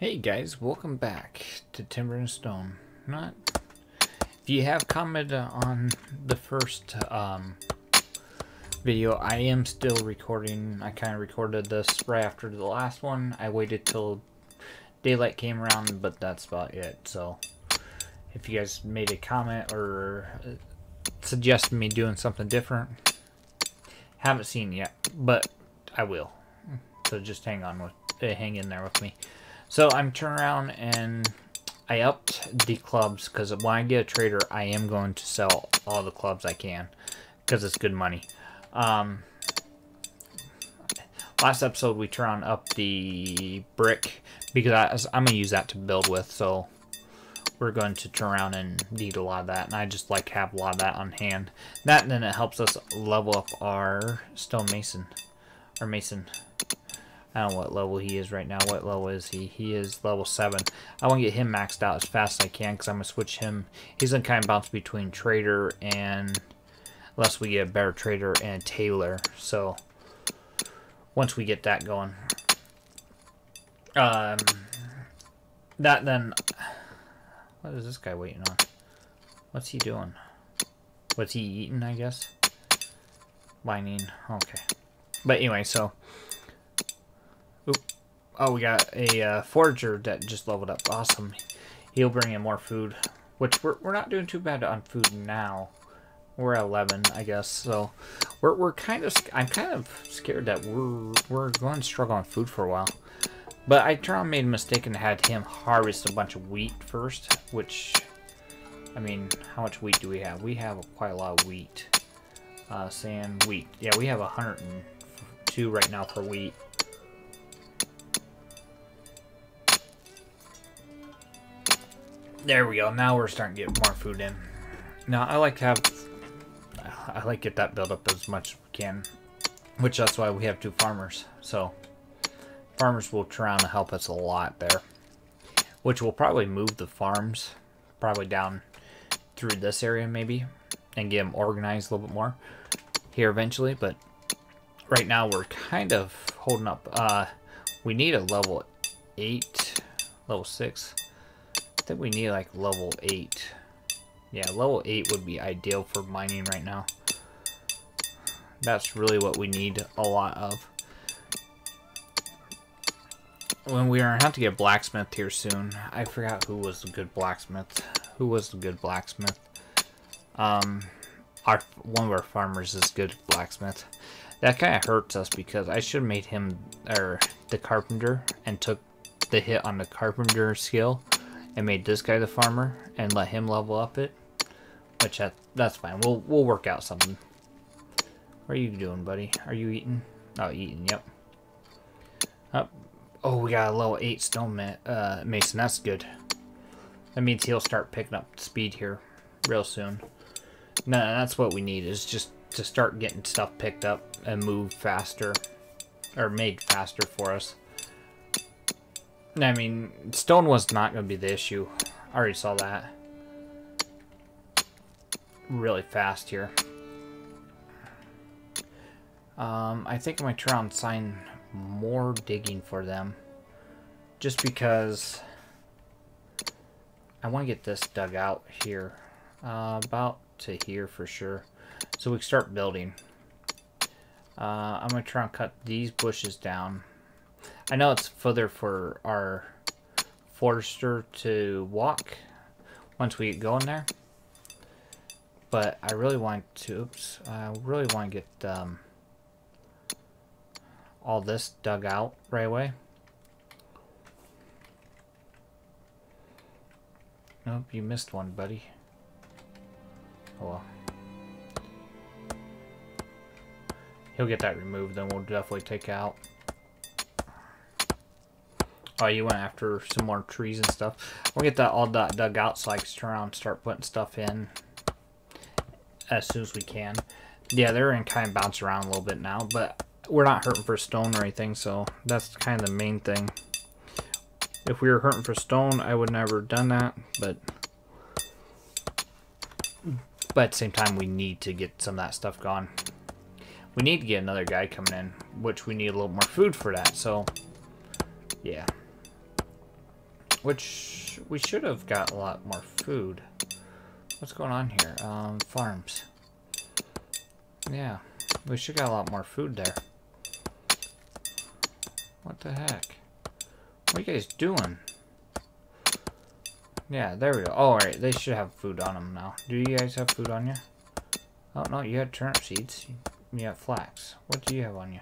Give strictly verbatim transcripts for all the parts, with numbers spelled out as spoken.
Hey guys, welcome back to Timber and Stone. Not if you have commented on the first um, video, I am still recording. I kind of recorded this right after the last one. I waited till daylight came around, but that's about it. So if you guys made a comment or suggested me doing something different, haven't seen yet, but I will. So just hang on with, uh, hang in there with me. So I'm turning around and I upped the clubs because when I get a trader, I am going to sell all the clubs I can because it's good money. Um, last episode we turned on up the brick because I, I'm going to use that to build with. So we're going to turn around and need a lot of that. And I just like have a lot of that on hand. That and then it helps us level up our stonemason. Our mason. I don't know what level he is right now. What level is he? He is level seven. I want to get him maxed out as fast as I can because I'm going to switch him. He's going to kind of bounce between trader and... unless we get a better trader and tailor. So, once we get that going. Um, that then... What is this guy waiting on? What's he doing? What's he eating, I guess? Mining. Okay. But anyway, so... Oop. Oh, we got a uh, forager that just leveled up. Awesome. He'll bring in more food, which we're, we're not doing too bad on food now. We're at eleven, I guess. So we're, we're kind of, I'm kind of scared that we're, we're going to struggle on food for a while. But I turned on, made a mistake and had him harvest a bunch of wheat first, which, I mean, how much wheat do we have? We have quite a lot of wheat. Uh, sand, wheat. Yeah, we have one hundred two right now for wheat. There we go. Now we're starting to get more food in. Now I like to have, I like to get that build up as much as we can, which that's why we have two farmers. So farmers will try and help us a lot there, which will probably move the farms probably down through this area maybe and get them organized a little bit more here eventually. But right now we're kind of holding up. Uh, we need a level eight, level six. I think we need like level eight. Yeah, level eight would be ideal for mining right now. That's really what we need a lot of. When we are gonna have to get blacksmith here soon. I forgot who was the good blacksmith. Who was the good blacksmith? Um, our one of our farmers is good blacksmith. That kind of hurts us because I should have made him or the carpenter and took the hit on the carpenter skill. I made this guy the farmer and let him level up it, which that, that's fine. We'll we'll work out something. What are you doing, buddy? Are you eating? Oh, eating. Yep. Up. Oh, we got a level eight stone ma uh, mason. That's good. That means he'll start picking up speed here, real soon. No, that's what we need is just to start getting stuff picked up and move faster, or made faster for us. I mean, stone was not going to be the issue. I already saw that. Really fast here. Um, I think I'm going to try and sign more digging for them. Just because I want to get this dug out here. Uh, about to here for sure. So we can start building. Uh, I'm going to try and cut these bushes down. I know it's further for our forester to walk once we get going there, but I really want to. Oops, I really want to get um, all this dug out right away. Nope, you missed one, buddy. Oh well. He'll get that removed, then we'll definitely take out. Oh, you went after some more trees and stuff. We'll get that all that dug out so I can turn around and start putting stuff in as soon as we can. Yeah, they're in kind of bounce around a little bit now, but we're not hurting for stone or anything, so that's kind of the main thing. If we were hurting for stone, I would never have done that, but, but at the same time, we need to get some of that stuff gone. We need to get another guy coming in, which we need a little more food for that, so yeah. Which we should have got a lot more food. What's going on here? Um, farms. Yeah, we should got a lot more food there. What the heck? What are you guys doing? Yeah, there we go. Oh, all right, they should have food on them now. Do you guys have food on you? Oh no, you had turnip seeds. You got flax. What do you have on you?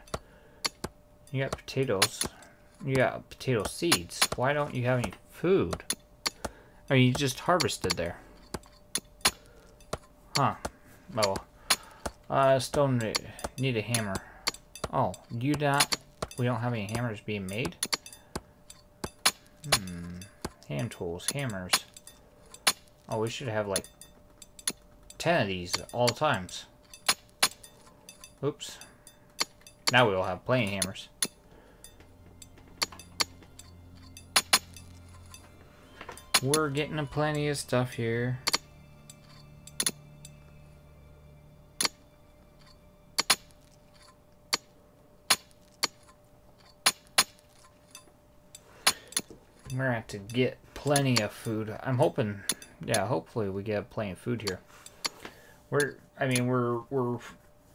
You got potatoes. You got potato seeds. Why don't you have any food? I mean, you just harvested there. Huh. Oh. Uh, still need a hammer. Oh, you not? We don't have any hammers being made? Hmm. Hand tools. Hammers. Oh, we should have, like, ten of these at all times. Oops. Now we will have plenty of hammers. We're getting a plenty of stuff here. We're gonna have to get plenty of food. I'm hoping, yeah, hopefully we get plenty of food here. We're, I mean, we're we're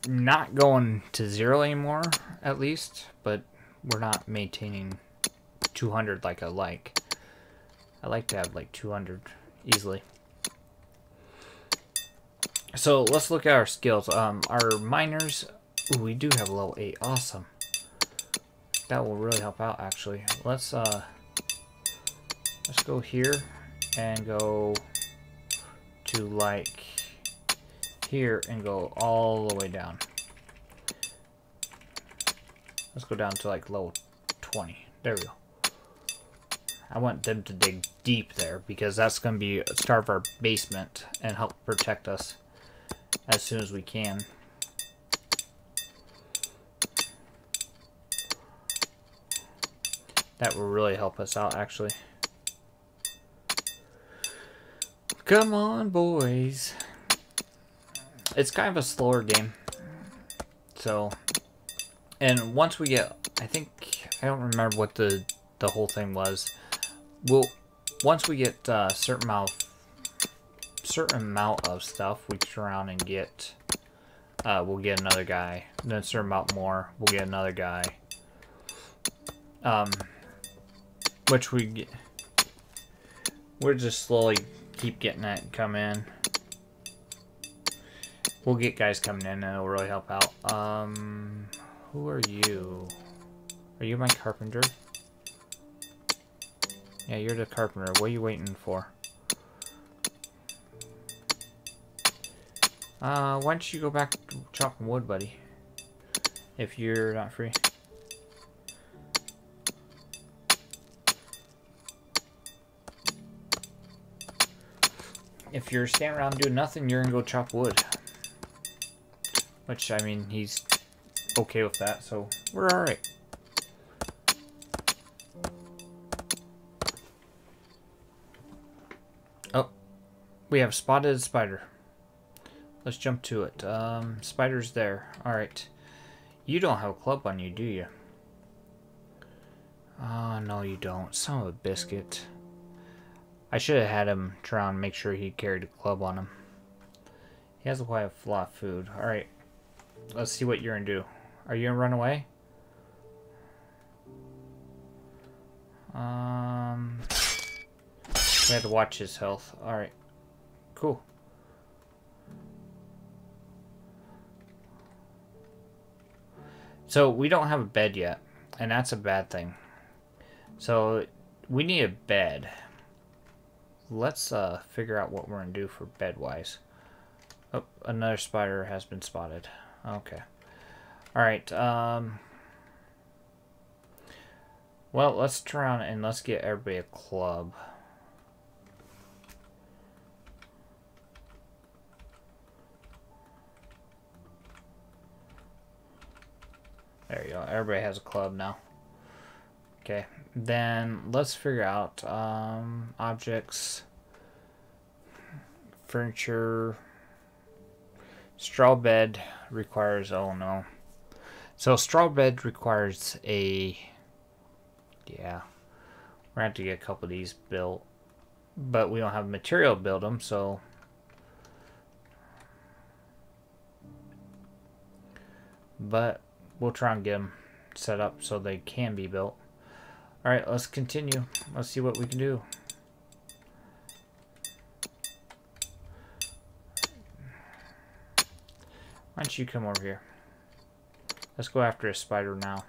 not going to zero anymore, at least, but we're not maintaining two hundred like I like. I like to have like two hundred easily. So let's look at our skills. Um, our miners, ooh, we do have level eight. Awesome. That will really help out, actually. Let's uh, let's go here and go to like here and go all the way down. Let's go down to like level twenty. There we go. I want them to dig deep there because that's going to be start of our basement and help protect us as soon as we can. That will really help us out, actually. Come on, boys. It's kind of a slower game. So, and once we get, I think, I don't remember what the, the whole thing was. Well, once we get a uh, certain amount of, certain amount of stuff, we turn around and get, uh, we'll get another guy. Then a certain amount more, we'll get another guy. Um, which we get, we're just slowly keep getting that and come in. We'll get guys coming in and it'll really help out. Um, who are you? Are you my carpenter? Yeah, you're the carpenter. What are you waiting for? Uh, why don't you go back to chopping wood, buddy? If you're not free. If you're standing around doing nothing, you're gonna go chop wood. Which, I mean, he's okay with that, so we're alright. We have spotted a spider. Let's jump to it. Um, spider's there. Alright. You don't have a club on you, do you? Oh, no you don't. Son of a biscuit. I should have had him try and make sure he carried a club on him. He has a way of flaw food. Alright. Let's see what you're going to do. Are you going to run away? Um, we had to watch his health. Alright. Cool. So we don't have a bed yet, and that's a bad thing. So we need a bed. Let's uh, figure out what we're gonna do for bed-wise. Oh, another spider has been spotted. Okay. All right. Um, well, let's turn around and let's get everybody a club. There you go. Everybody has a club now. Okay. Then let's figure out um, objects, furniture, straw bed requires, oh no. So straw bed requires a, yeah. We're going to have to get a couple of these built. But we don't have material to build them, so... But we'll try and get them set up so they can be built. Alright, let's continue. Let's see what we can do. Why don't you come over here? Let's go after a spider now.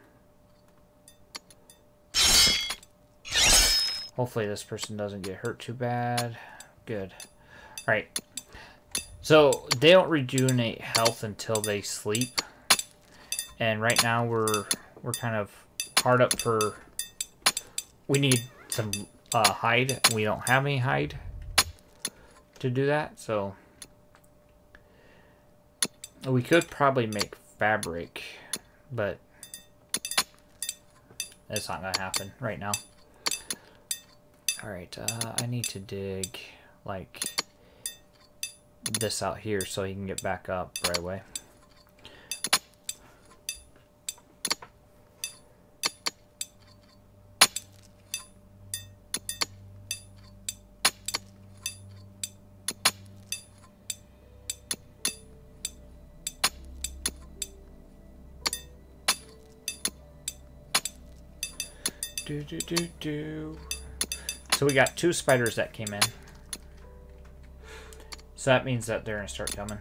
Hopefully this person doesn't get hurt too bad. Good. Alright. So, they don't rejuvenate health until they sleep. And right now we're we're kind of hard up for... We need some uh, hide. We don't have any hide to do that. So we could probably make fabric, but that's not going to happen right now. Alright, uh, I need to dig like this out here so he can get back up right away. Do, do, do, do. So we got two spiders that came in. So that means that they're going to start coming.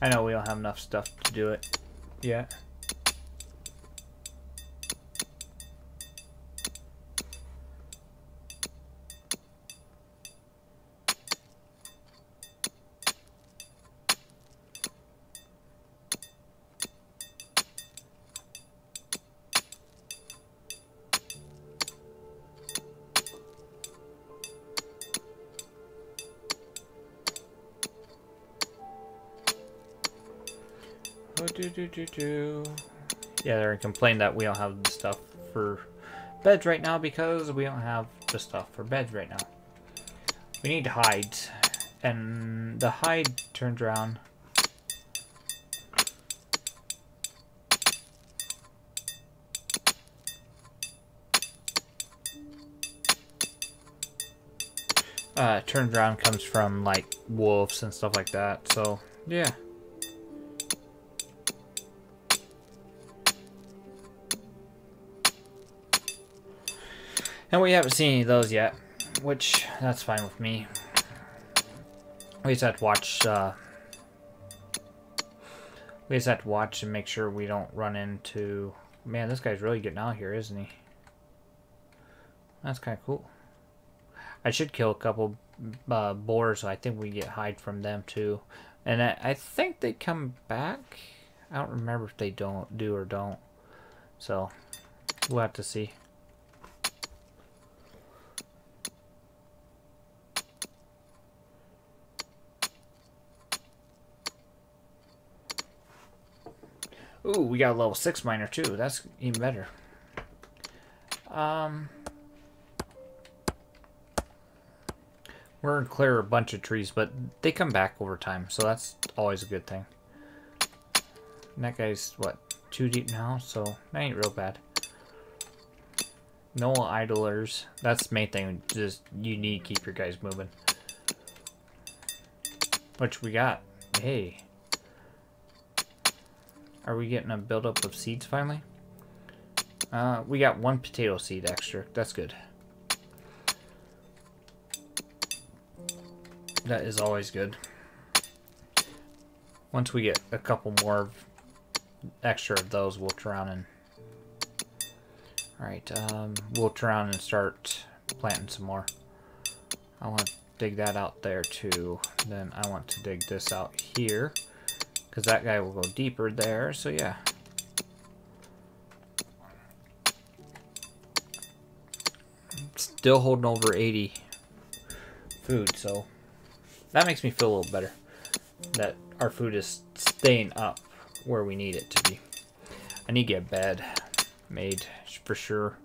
I know we don't have enough stuff to do it yet. Do, do, do, do. Yeah, they're complaining that we don't have the stuff for beds right now because we don't have the stuff for beds right now. We need hides, and the hide turns around. Uh, turns around comes from like wolves and stuff like that. So yeah. And we haven't seen any of those yet, which, that's fine with me. We just have to watch, uh... We just have to watch and make sure we don't run into... Man, this guy's really getting out here, isn't he? That's kind of cool. I should kill a couple uh, boars, so I think we get hide from them, too. And I, I think they come back. I don't remember if they don't do or don't. So, we'll have to see. Ooh, we got a level six miner too. That's even better. Um, we're going to clear a bunch of trees, but they come back over time, so that's always a good thing. And that guy's, what, two deep now? So that ain't real bad. No idlers. That's the main thing. Just you need to keep your guys moving. Which we got. Hey. Are we getting a buildup of seeds finally? Uh, we got one potato seed extra. That's good. That is always good. Once we get a couple more extra of those, we'll turn around and... Alright, um, we'll turn around and start planting some more. I want to dig that out there too. Then I want to dig this out here. Because that guy will go deeper there, so yeah. Still holding over eighty food, so that makes me feel a little better. That our food is staying up where we need it to be. I need to get a bed made for sure.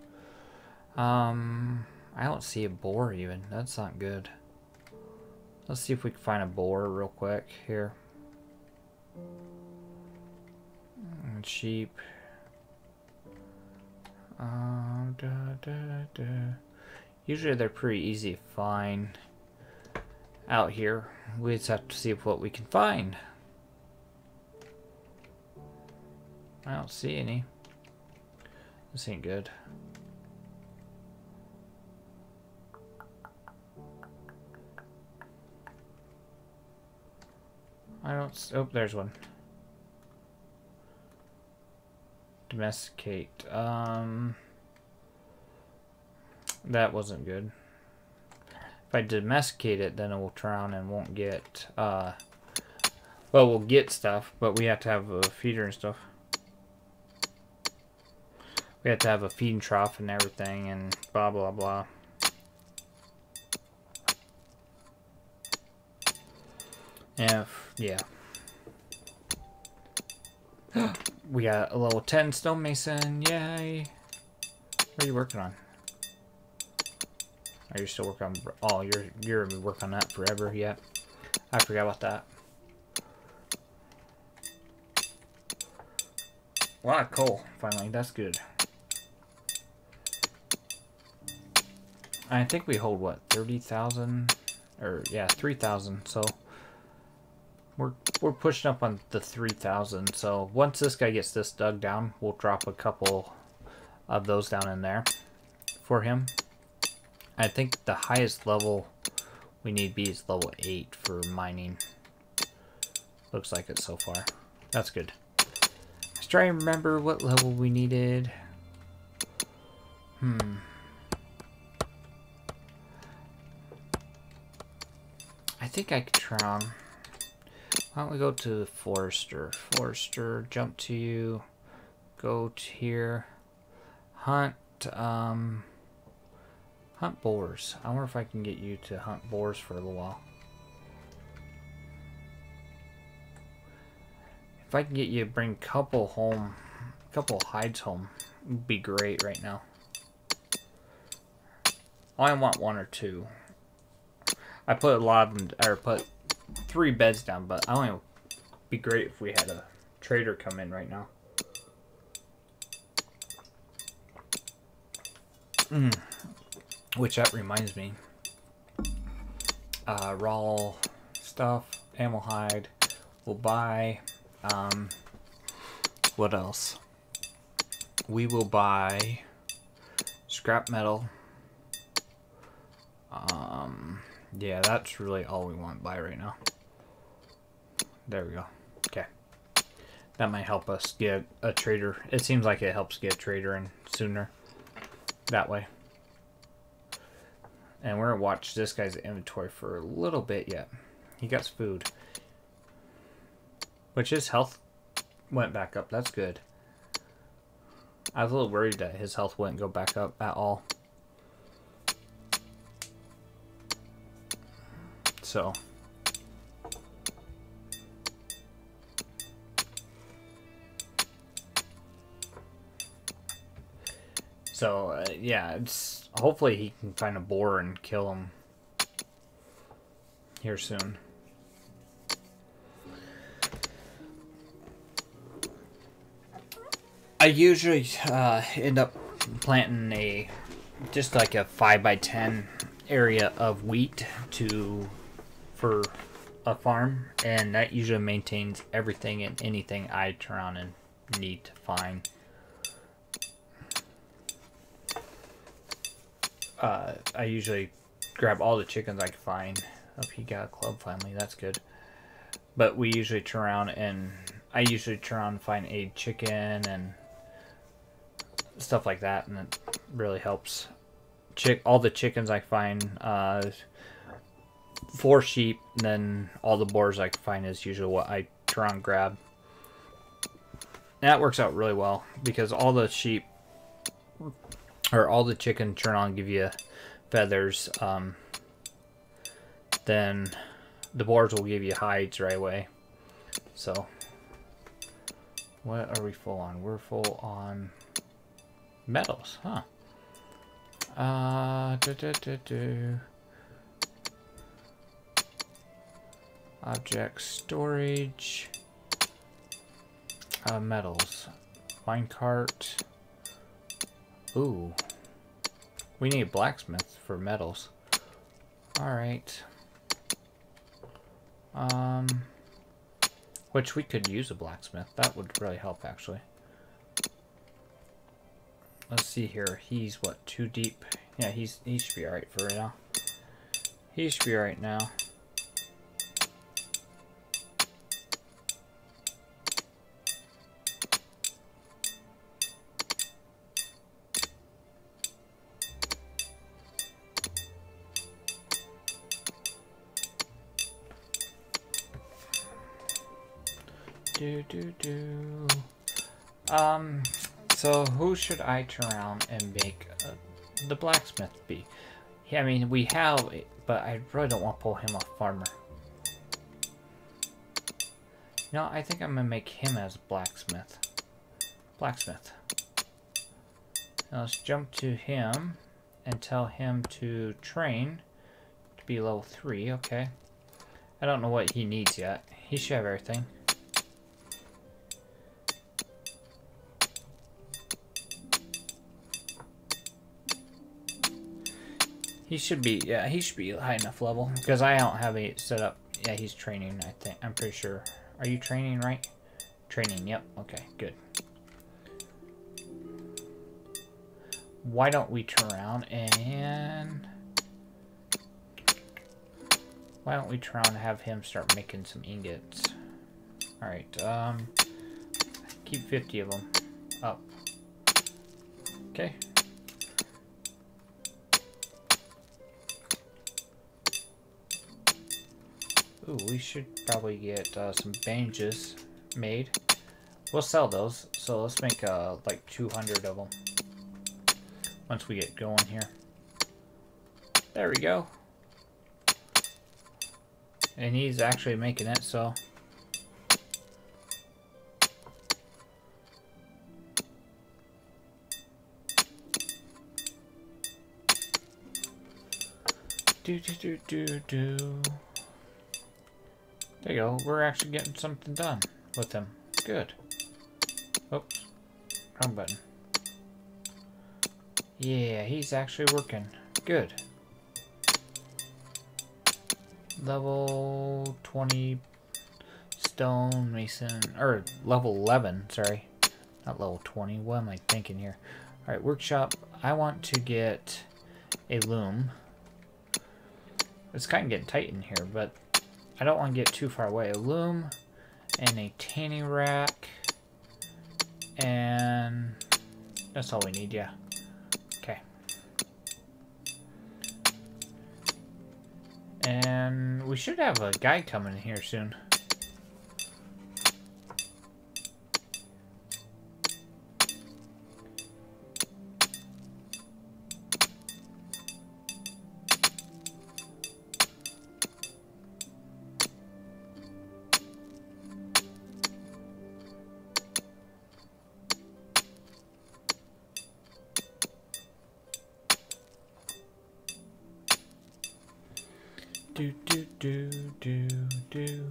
Um, I don't see a boar even. That's not good. Let's see if we can find a boar real quick here. And sheep. Um, da, da, da. Usually they're pretty easy to find out here. We just have to see what we can find. I don't see any. This ain't good. I don't... Oh, there's one. Domesticate. Um... That wasn't good. If I domesticate it, then it will turn around and won't get... Uh, well, we'll get stuff, but we have to have a feeder and stuff. We have to have a feeding trough and everything and blah, blah, blah. If, yeah. We got a level ten stonemason, yay! What are you working on? Are you still working on... Oh, you're, you're going to be working on that forever, yep. I forgot about that. A lot of coal, finally. That's good. I think we hold, what, thirty thousand? Or, yeah, three thousand, so... We're, we're pushing up on the three thousand, so once this guy gets this dug down, we'll drop a couple of those down in there for him. I think the highest level we need be is level eight for mining. Looks like it so far. That's good. Let's try and remember what level we needed. Hmm. I think I could try on... Why don't we go to Forester? Forester, jump to you. Go to here. Hunt, um... Hunt boars. I wonder if I can get you to hunt boars for a little while. If I can get you to bring a couple home, a couple hides home, would be great right now. I want one or two. I put a lot of them, or put... three beds down, but I only be great if we had a trader come in right now. Mm. Which that reminds me, uh, raw stuff, animal hide, we'll buy. Um, what else? We will buy scrap metal. Um. Yeah, that's really all we want to buy right now. There we go. Okay. That might help us get a trader. It seems like it helps get a trader in sooner. That way. And we're going to watch this guy's inventory for a little bit yet. He got food. Which his health went back up. That's good. I was a little worried that his health wouldn't go back up at all. So, so uh, yeah, it's hopefully he can find a boar and kill him here soon. I usually uh, end up planting a just like a five by ten area of wheat to. For a farm, and that usually maintains everything and anything I turn on and need to find. Uh, I usually grab all the chickens I can find. Oh, he got a club finally, that's good. But we usually turn around and I usually turn around and find a chicken and stuff like that, and it really helps. Chick, all the chickens I find. Uh, Four sheep, and then all the boars I can find is usually what I try and grab. And that works out really well because all the sheep or all the chicken turn on give you feathers. Um, then the boars will give you hides right away. So, what are we full on? We're full on metals, huh? Uh, do, do, do, do. Object storage, uh, metals, minecart. Ooh, We need blacksmiths for metals. Alright. Um, which we could use a blacksmith. That would really help, actually. Let's see here. He's, what, too deep? Yeah, he's he should be alright for right now. He should be alright now. Do, do, do. Um, so who should I turn around and make uh, the blacksmith be? Yeah, I mean, we have it, but I really don't want to pull him off farmer. No, I think I'm going to make him as blacksmith. Blacksmith. Now let's jump to him and tell him to train to be level three, okay. I don't know what he needs yet. He should have everything. He should be, yeah, he should be high enough level, because I don't have it set up. Yeah, he's training, I think. I'm pretty sure. Are you training, right? Training, yep. Okay, good. Why don't we turn around and... Why don't we turn around and have him start making some ingots? Alright, um... keep fifty of them up. Okay. Ooh, we should probably get uh, some bandages made. We'll sell those, so let's make uh, like two hundred of them once we get going here. There we go. And he's actually making it, so... Do, do, do, do, do... There you go, we're actually getting something done with him. Good. Oops, wrong button. Yeah, he's actually working. Good. Level twenty stone mason, or level eleven, sorry. Not level twenty, what am I thinking here? Alright, workshop, I want to get a loom. It's kind of getting tight in here, but I don't want to get too far away. A loom and a tanning rack, and that's all we need, yeah. Okay. And we should have a guy coming here soon. Do, do, do, do, do.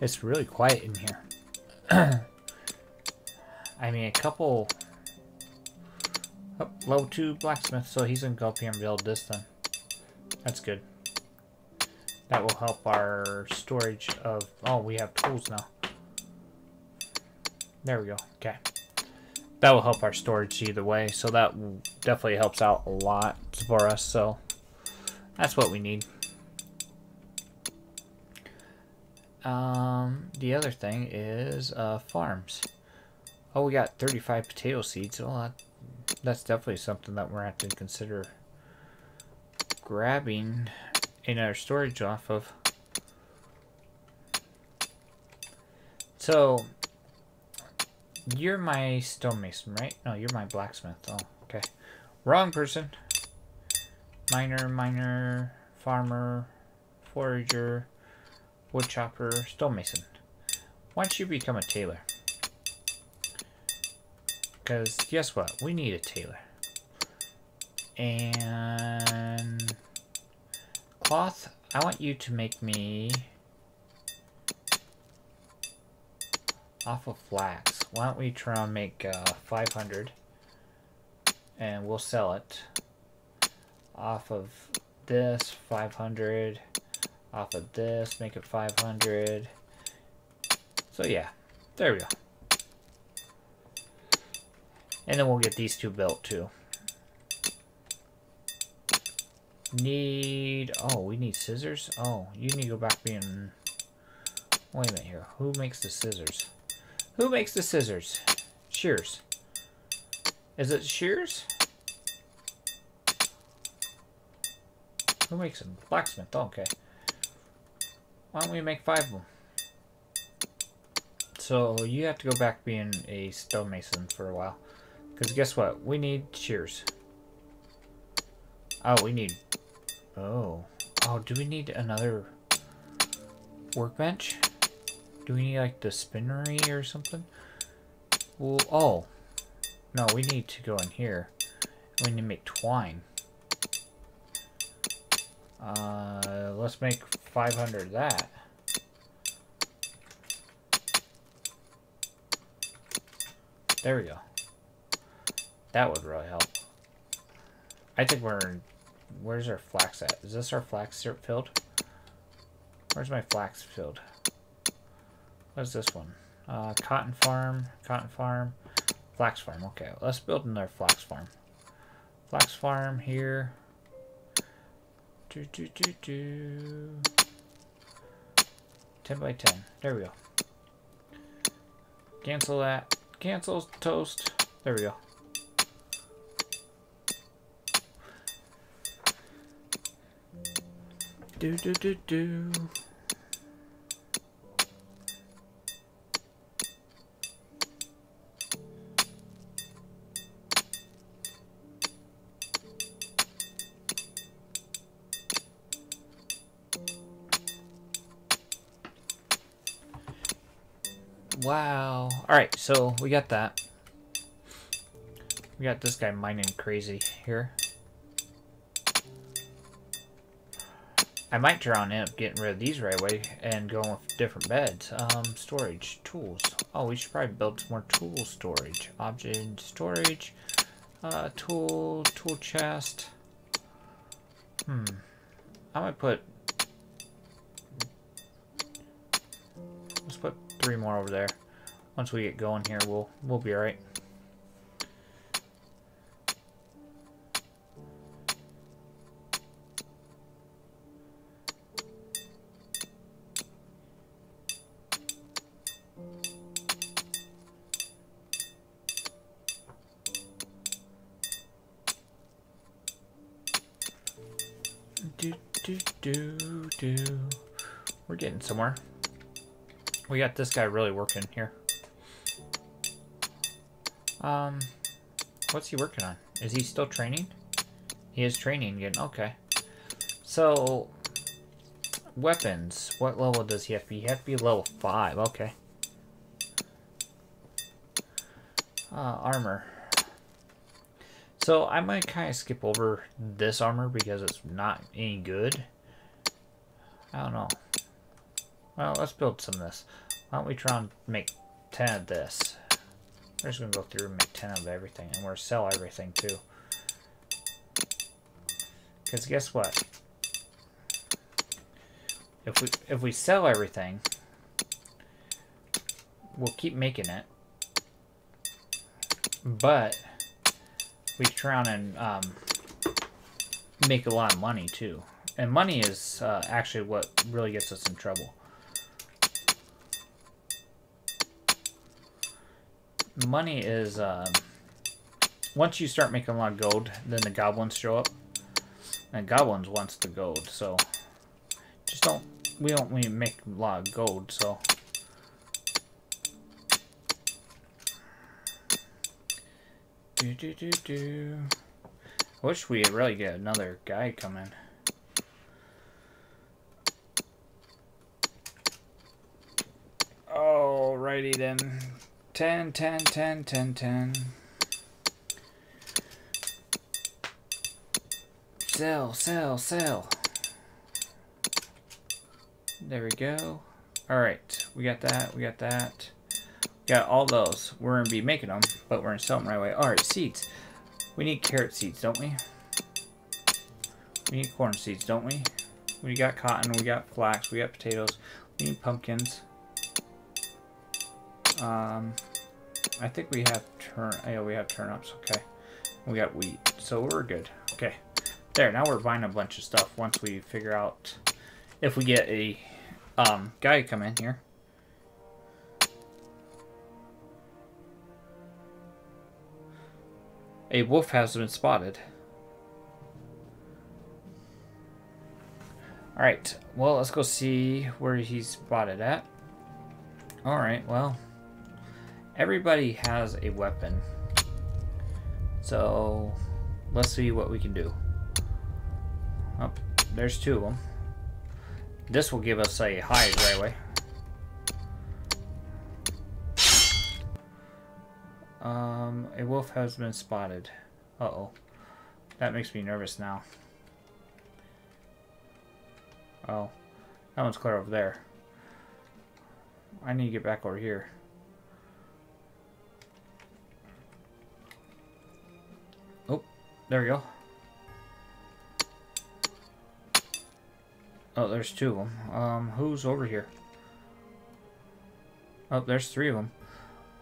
It's really quiet in here. I mean, a couple... Oh, level two blacksmith, so he's going to go up here and build this then. That's good. That will help our storage of... Oh, we have tools now. There we go. Okay. That will help our storage either way, so that definitely helps out a lot for us, so... That's what we need. Um, the other thing is, uh, farms. Oh, we got thirty-five potato seeds. Well, that, that's definitely something that we're going to have to consider grabbing another storage off of. So, you're my stonemason, right? No, you're my blacksmith. Oh, okay. Wrong person. Miner, miner, farmer, forager... Wood chopper, stonemason. Why don't you become a tailor? Because guess what? We need a tailor. And cloth, I want you to make me off of flax. Why don't we try and make uh, five hundred and we'll sell it. off of this, five hundred off of this, make it five hundred. So yeah, there we go. And then we'll get these two built too. Need, oh, we need scissors? Oh, you need to go back being, wait a minute here. Who makes the scissors? Who makes the scissors? Shears. Is it shears? Who makes them? Blacksmith, oh, okay. Why don't we make five of them? So you have to go back being a stonemason for a while. Because guess what? We need shears. Oh, we need... Oh. Oh, do we need another workbench? Do we need, like, the spinnery or something? Well, oh. No, we need to go in here. We need to make twine. Uh, let's make five hundred of that. There we go. That would really help. I think we're... Where's our flax at? Is this our flax syrup field? Where's my flax field? What's this one? Uh, cotton farm, cotton farm, flax farm. Okay, let's build another flax farm. Flax farm here. Do, do, do, do. ten by ten. There we go. Cancel that. Cancel toast. There we go. Do, do, do, do. Wow. Alright, so we got that. We got this guy mining crazy here. I might try on end up getting rid of these right away and going with different beds. Um, storage, tools. Oh, we should probably build some more tool storage. Object storage, uh, tool, tool chest. Hmm. I might put... Let's put... three more over there. Once we get going here, we'll we'll be all right. Do do do do. We're getting somewhere. We got this guy really working here. Um, what's he working on? Is he still training? He is training again. Okay. So, weapons. What level does he have to be? He has to be level five. Okay. Uh, armor. So, I might kind of skip over this armor because it's not any good. I don't know. Well, let's build some of this. Why don't we try and make ten of this? We're just going to go through and make ten of everything. And we're going to sell everything, too. Because guess what? If we, if we sell everything, we'll keep making it. But we try on and um, make a lot of money, too. And money is uh, actually what really gets us in trouble. Money is, uh, once you start making a lot of gold, then the goblins show up. And goblins wants the gold, so just don't, we don't really make a lot of gold, so. Do, do, do, do. I wish we had really get another guy coming. Alrighty then. ten, ten, ten, ten, ten. Sell, sell, sell. There we go. Alright, we got that, we got that. Got all those. We're going to be making them, but we're going to sell them right away. Alright, seeds. We need carrot seeds, don't we? We need corn seeds, don't we? We got cotton, we got flax, we got potatoes, we need pumpkins. Um, I think we have turn. Oh, we have turnips. Okay, we got wheat, so we're good. Okay, there. Now we're buying a bunch of stuff. Once we figure out if we get a um, guy come in here. A wolf has been spotted. Alright, well, let's go see where he's spotted at. Alright, well, everybody has a weapon. So, let's see what we can do. Oh, there's two of them. This will give us a hide right away. Um, a wolf has been spotted. Uh-oh. That makes me nervous now. Oh. That one's clear over there. I need to get back over here. Oh. There we go. Oh, there's two of them. Um, who's over here? Oh, there's three of them.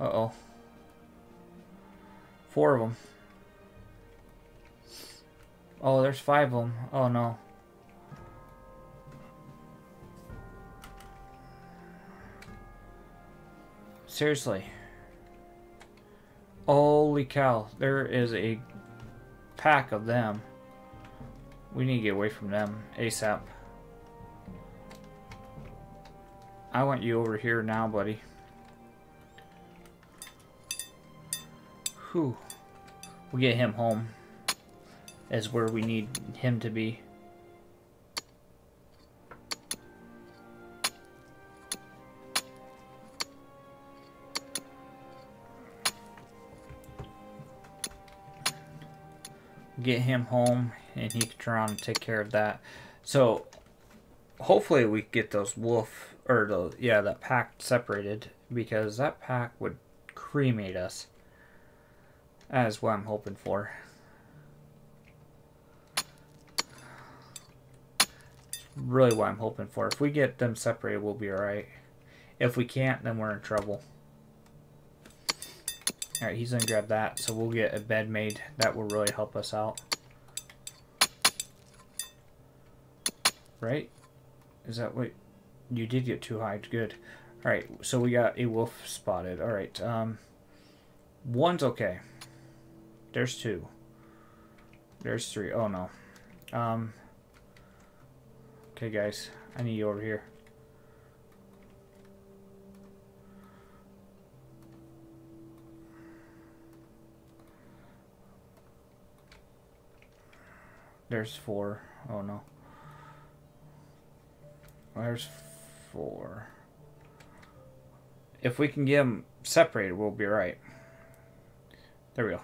Uh-oh. Four of them. Oh, there's five of them. Oh, no. Seriously. Holy cow. There is a pack of them. We need to get away from them ASAP. I want you over here now, buddy. Whew. We'll get him home. Is where we need him to be. Get him home and he can turn around and take care of that. So hopefully we get those wolf or the yeah, that pack separated, because that pack would cremate us. That is what I'm hoping for. It's really what I'm hoping for. If we get them separated, we'll be alright. If we can't, then we're in trouble. Alright, he's gonna grab that, so we'll get a bed made. That will really help us out. Right? Is that what... You did get too high. Good. Alright, so we got a wolf spotted. Alright, um... one's okay. There's two. There's three. Oh, no. Um... Okay, guys. I need you over here. There's four. Oh, no. There's four. If we can get them separated, we'll be right. There we go.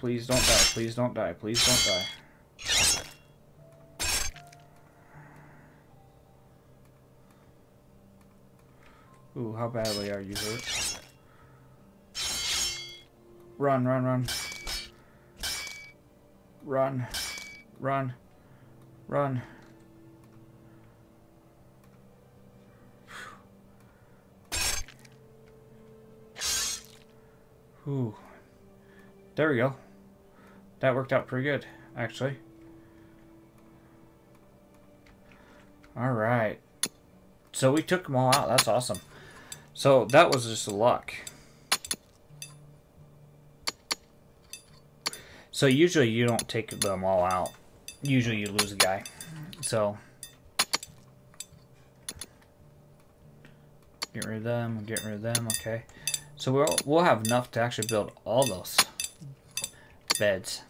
Please don't die. Please don't die. Please don't die. Ooh, how badly are you hurt? Run, run, run. Run, run, run. Ooh, there we go. That worked out pretty good, actually. All right. So we took them all out. That's awesome. So that was just luck. So usually you don't take them all out. Usually you lose a guy. So get rid of them, get rid of them, okay. So we'll we'll have enough to actually build all those beds.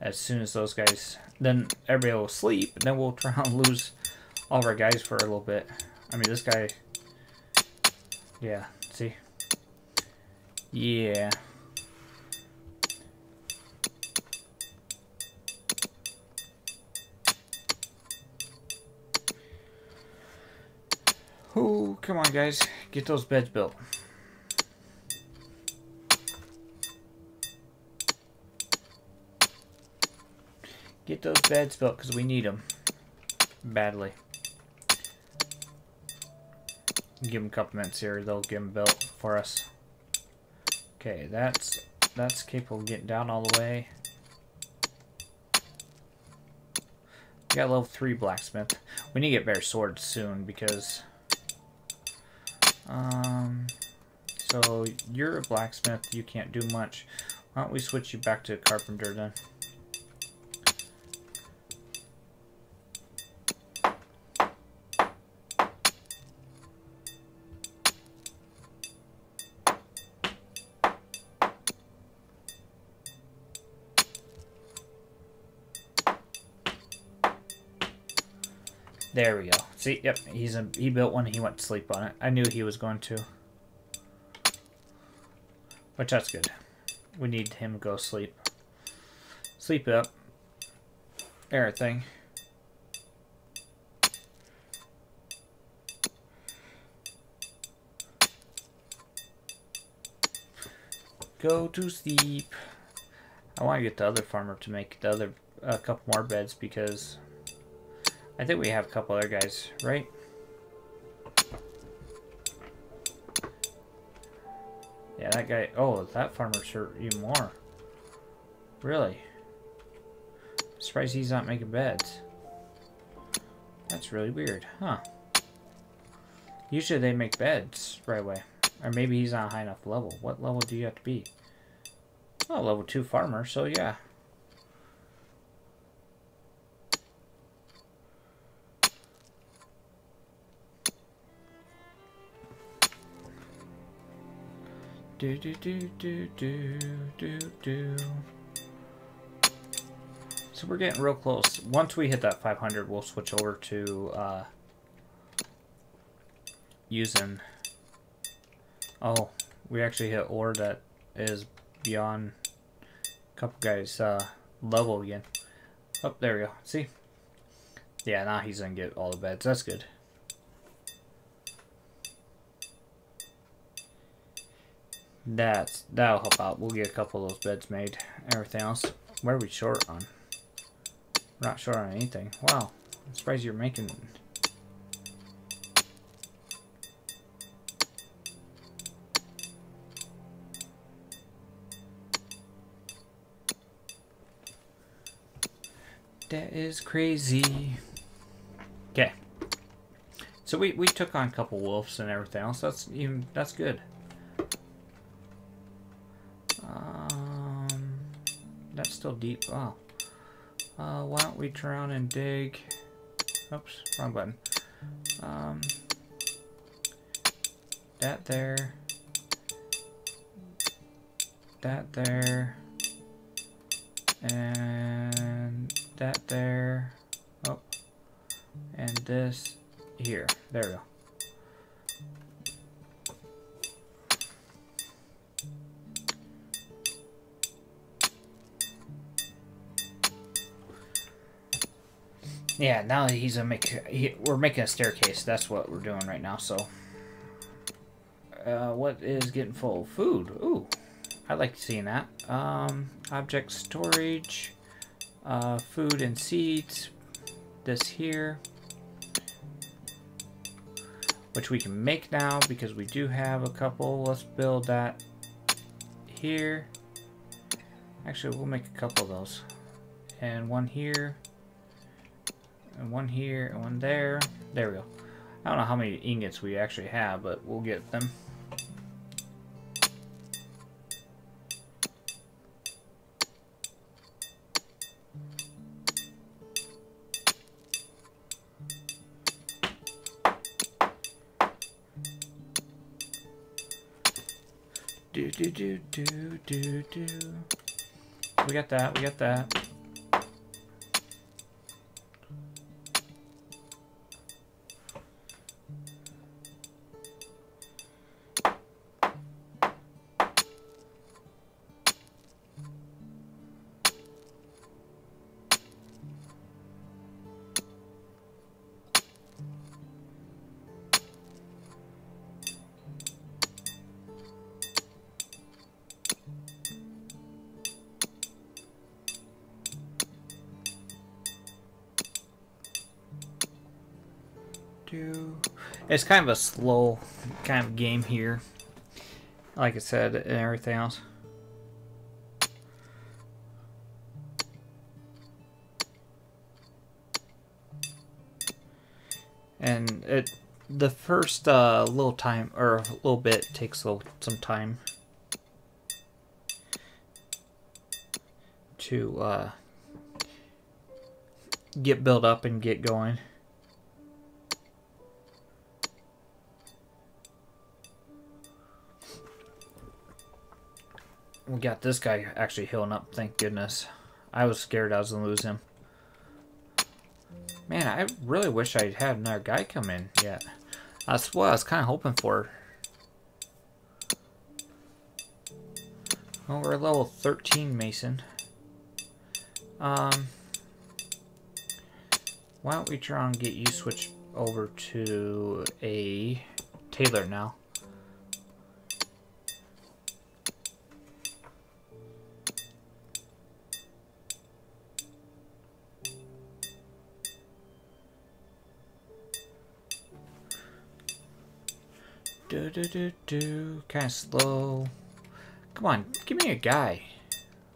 As soon as those guys, then everybody will sleep, and then we'll try and lose all of our guys for a little bit. I mean, this guy, yeah, see? Yeah. Ooh, come on, guys. Get those beds built. Get those beds built because we need them badly. Give them a couple minutes here, they'll get them built for us. Okay, that's that's capable of getting down all the way. We got level three blacksmith. We need to get better swords soon because um so you're a blacksmith, you can't do much. Why don't we switch you back to carpenter then? There we go. See, yep, he's a, he built one. He went to sleep on it. I knew he was going to. Which that's good. We need him to go sleep. Sleep up. Everything. Go to sleep. I want to get the other farmer to make the other a uh, couple more beds because I think we have a couple other guys, right? Yeah, that guy. Oh, that farmer's hurt you more. Really? I'm surprised he's not making beds. That's really weird, huh? Usually they make beds right away. Or maybe he's on a high enough level. What level do you have to be? Well, level two farmer, so yeah. Do do do do do do do. So we're getting real close. Once we hit that five hundred, we'll switch over to uh, using. Oh, we actually hit ore that is beyond a couple guys' uh, level again. Oh, there we go. See? Yeah, now he's gonna get all the beds. That's good. That's, that'll help out. We'll get a couple of those beds made. Everything else. What are we short on? We're not short on anything. Wow. I'm surprised you're making one. That is crazy. Okay. So we, we took on a couple wolves and everything else. That's even, that's good. That's still deep. Oh. Uh, why don't we turn around and dig? Oops, wrong button. Um, that there. That there. And that there. Oh. And this here. There we go. Yeah, now he's gonna make. He, we're making a staircase. That's what we're doing right now. So, uh, what is getting full? Food. Ooh, I like seeing that. Um, object storage, uh, food and seeds. This here, which we can make now because we do have a couple. Let's build that here. Actually, we'll make a couple of those, and one here. And one here, and one there. There we go. I don't know how many ingots we actually have, but we'll get them. Do do do do do do. We got that. We got that. do. It's kind of a slow kind of game here, like I said, and everything else. And it, the first uh, little time or a little bit takes a, some time to uh, get built up and get going. We got this guy actually healing up, thank goodness. I was scared I was gonna lose him. Man, I really wish I'd had another guy come in yet. That's what I was kind of hoping for. Well, we're level thirteen, Mason. Um, why don't we try and get you switched over to a tailor now? Do do do do. Kind of slow. Come on, give me a guy.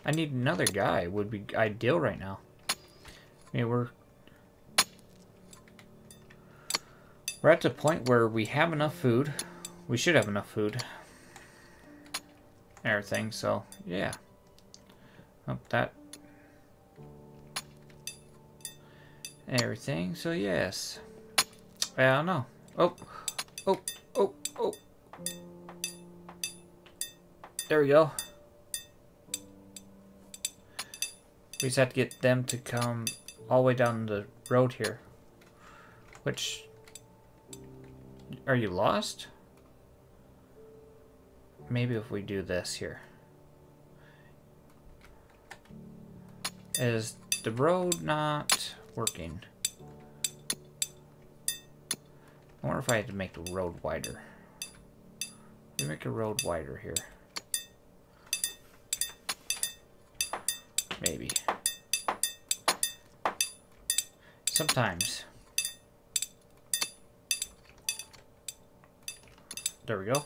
I need another guy. Would be ideal right now. I mean, we're we're at the point where we have enough food. We should have enough food. Everything. So yeah. Up oh, that. Everything. So yes. I don't know. Oh, oh. Oh, oh. There we go. We just have to get them to come all the way down the road here. Which... Are you lost? Maybe if we do this here. Is the road not working? I wonder if I had to make the road wider. Let me make a road wider here. Maybe. Sometimes. There we go.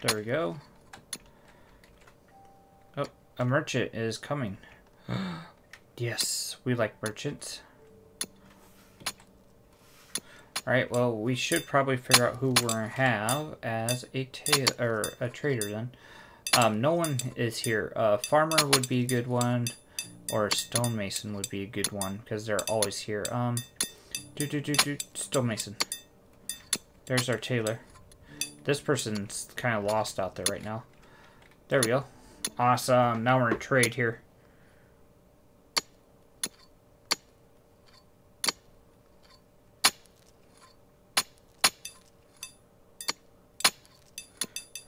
There we go. Oh, a merchant is coming. Yes, we like merchants. Alright, well, we should probably figure out who we're going to have as a tailor, or a trader then. Um, no one is here. A uh, farmer would be a good one, or a stonemason would be a good one, because they're always here. Um, do do do do stonemason. There's our tailor. This person's kind of lost out there right now. There we go. Awesome. Now we're in trade here.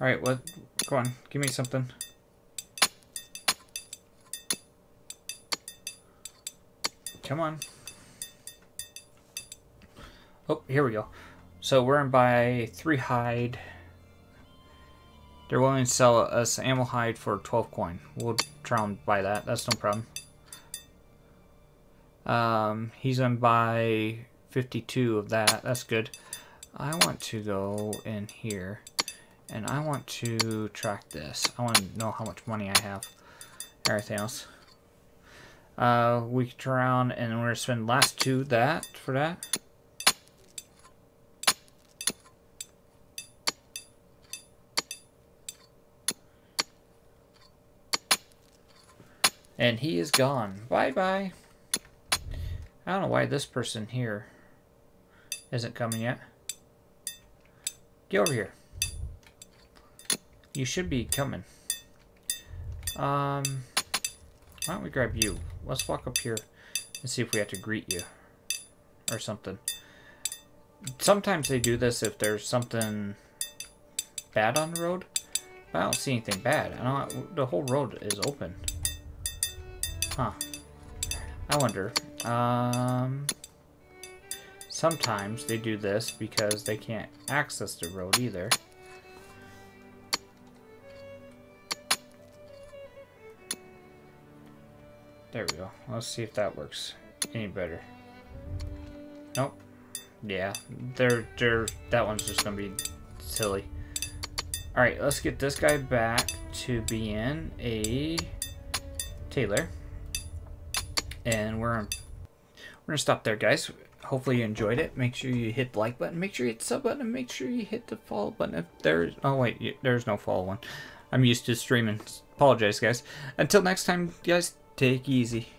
Alright, what? Go on. Give me something. Come on. Oh, here we go. So we're in by three hide. They're willing to sell us animal hide for twelve coin. We'll try and buy that. That's no problem. Um, he's on by fifty-two of that. That's good. I want to go in here, and I want to track this. I want to know how much money I have. Everything else. Uh, we can turn around and we're gonna spend last two that for that. And he is gone. Bye-bye. I don't know why this person here isn't coming yet. Get over here. You should be coming. Um, why don't we grab you? Let's walk up here and see if we have to greet you or something. Sometimes they do this if there's something bad on the road. But I don't see anything bad. I don't. The whole road is open. Huh. I wonder. Um, sometimes they do this because they can't access the road either. There we go. Let's see if that works any better. Nope. Yeah, they're, they're, that one's just going to be silly. Alright, let's get this guy back to being a tailor. And we're, we're going to stop there, guys. Hopefully you enjoyed it. Make sure you hit the like button. Make sure you hit the sub button. And make sure you hit the follow button. If there's... Oh, wait. There's no follow one. I'm used to streaming. Apologize, guys. Until next time, guys, take easy.